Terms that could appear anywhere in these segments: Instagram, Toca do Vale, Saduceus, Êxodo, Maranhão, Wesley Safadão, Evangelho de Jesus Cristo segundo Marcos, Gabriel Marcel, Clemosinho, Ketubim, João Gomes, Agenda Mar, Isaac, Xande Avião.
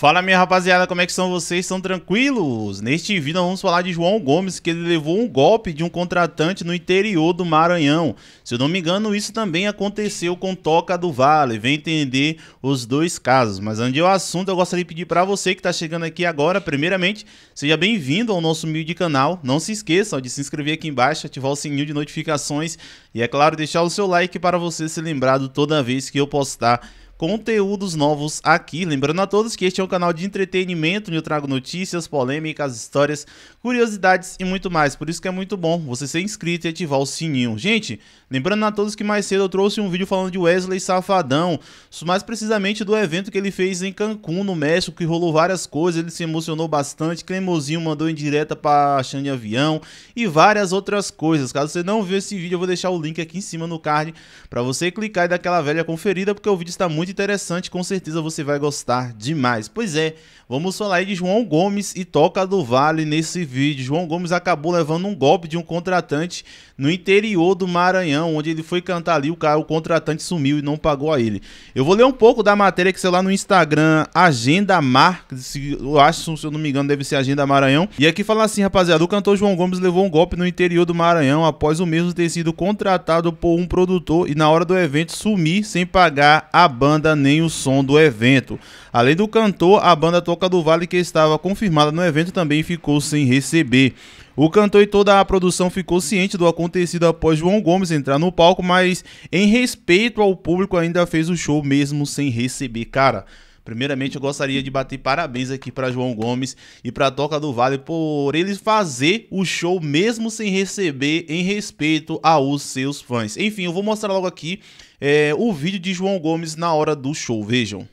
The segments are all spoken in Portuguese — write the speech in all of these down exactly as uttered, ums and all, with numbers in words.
Fala minha rapaziada, como é que são vocês? Estão tranquilos? Neste vídeo nós vamos falar de João Gomes, que ele levou um golpe de um contratante no interior do Maranhão. Se eu não me engano, isso também aconteceu com Toca do Vale. Vem entender os dois casos. Mas antes do assunto, eu gostaria de pedir para você que está chegando aqui agora, primeiramente, seja bem-vindo ao nosso humilde canal. Não se esqueça de se inscrever aqui embaixo, ativar o sininho de notificações e, é claro, deixar o seu like para você ser lembrado toda vez que eu postar conteúdos novos aqui. Lembrando a todos que este é um canal de entretenimento, onde eu trago notícias, polêmicas, histórias, curiosidades e muito mais. Por isso que é muito bom você ser inscrito e ativar o sininho. Gente, lembrando a todos que mais cedo eu trouxe um vídeo falando de Wesley Safadão, mais precisamente do evento que ele fez em Cancún, no México, que rolou várias coisas, ele se emocionou bastante, Clemosinho mandou em direta para Xande Avião e várias outras coisas. Caso você não viu esse vídeo, eu vou deixar o link aqui em cima no card para você clicar e dar aquela velha conferida, porque o vídeo está muito interessante, com certeza você vai gostar demais. Pois é, vamos falar aí de João Gomes e Toca do Vale nesse vídeo. João Gomes acabou levando um golpe de um contratante no interior do Maranhão, onde ele foi cantar ali, o cara, o contratante sumiu e não pagou a ele. Eu vou ler um pouco da matéria que sei lá no Instagram, Agenda Mar, se eu acho, se eu não me engano, deve ser Agenda Maranhão. E aqui fala assim, rapaziada, o cantor João Gomes levou um golpe no interior do Maranhão após o mesmo ter sido contratado por um produtor e na hora do evento sumir sem pagar a banda nem o som do evento. Além do cantor, a banda Toca do Vale, que estava confirmada no evento, também ficou sem receber. O cantor e toda a produção ficou ciente do acontecido após João Gomes entrar no palco, mas em respeito ao público ainda fez o show mesmo sem receber. Cara, primeiramente eu gostaria de bater parabéns aqui para João Gomes e para Toca do Vale por eles fazer o show mesmo sem receber, em respeito aos seus fãs. Enfim, eu vou mostrar logo aqui é, o vídeo de João Gomes na hora do show, vejam.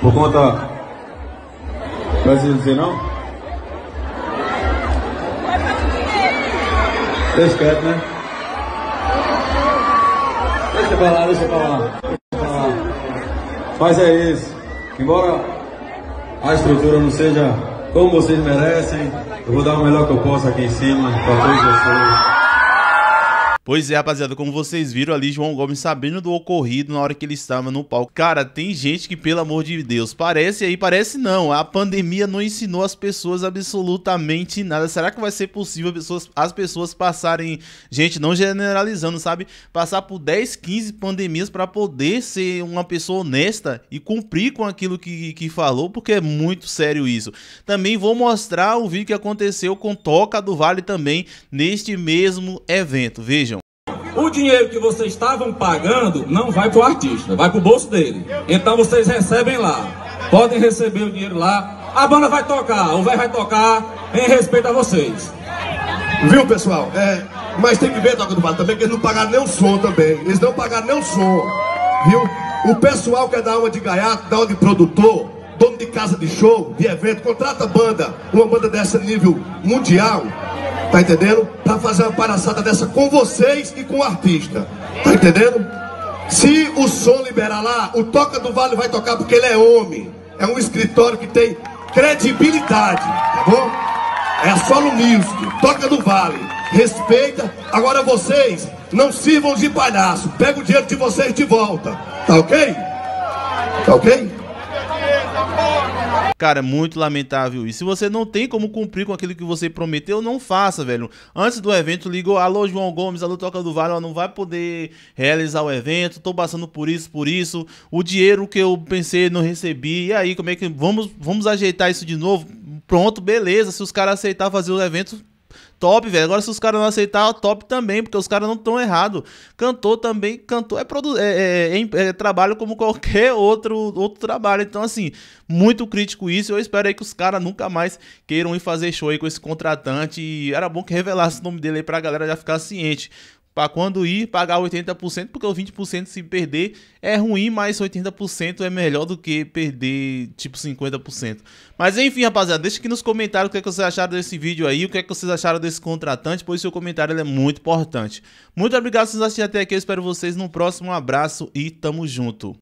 Por conta... Pode dizer não? Deixa quieto, né? Deixa pra lá, deixa pra lá. Mas é isso. Embora a estrutura não seja como vocês merecem, eu vou dar o melhor que eu posso aqui em cima para todos vocês. Pois é, rapaziada, como vocês viram ali, João Gomes sabendo do ocorrido na hora que ele estava no palco. Cara, tem gente que, pelo amor de Deus, parece aí, parece não, a pandemia não ensinou as pessoas absolutamente nada. Será que vai ser possível pessoas, as pessoas passarem, gente, não generalizando, sabe? Passar por dez, quinze pandemias para poder ser uma pessoa honesta e cumprir com aquilo que, que falou, porque é muito sério isso. Também vou mostrar o vídeo que aconteceu com Toca do Vale também neste mesmo evento, vejam. O dinheiro que vocês estavam pagando não vai para o artista, vai para o bolso dele. Então vocês recebem lá, podem receber o dinheiro lá. A banda vai tocar, o velho vai tocar em respeito a vocês. Viu, pessoal? É, mas tem que ver, Toca do Vale, também que eles não pagaram nem o som também. Eles não pagaram nem o som, viu? O pessoal que é da alma de gaiato, da alma de produtor, dono de casa de show, de evento, contrata banda, uma banda dessa nível mundial. Tá entendendo? Pra fazer uma palhaçada dessa com vocês e com o artista. Tá entendendo? Se o som liberar lá, o Toca do Vale vai tocar porque ele é homem. É um escritório que tem credibilidade, tá bom? É a Solo Music, Toca do Vale. Respeita. Agora vocês não sirvam de palhaço. Pega o dinheiro de vocês de volta. Tá ok? Tá ok? Cara, muito lamentável isso. Se você não tem como cumprir com aquilo que você prometeu, não faça, velho. Antes do evento ligou, alô João Gomes, alô Toca do Vale, ó, não vai poder realizar o evento, tô passando por isso, por isso, o dinheiro que eu pensei não recebi, e aí como é que, vamos, vamos ajeitar isso de novo? Pronto, beleza, se os caras aceitarem fazer o evento, top, velho. Agora se os caras não aceitar, top também, porque os caras não estão errados. Cantor também, cantor é, é, é, é, é trabalho como qualquer outro, outro trabalho. Então assim, muito crítico isso. Eu espero aí que os caras nunca mais queiram ir fazer show aí com esse contratante. E era bom que revelasse o nome dele aí pra galera já ficar ciente. Pra quando ir, pagar oitenta por cento, porque o vinte por cento se perder é ruim, mas oitenta por cento é melhor do que perder, tipo, cinquenta por cento. Mas enfim, rapaziada, deixa aqui nos comentários o que é que vocês acharam desse vídeo aí, o que é que vocês acharam desse contratante, pois seu comentário ele é muito importante. Muito obrigado por vocês assistirem até aqui, eu espero vocês no próximo, um abraço e tamo junto.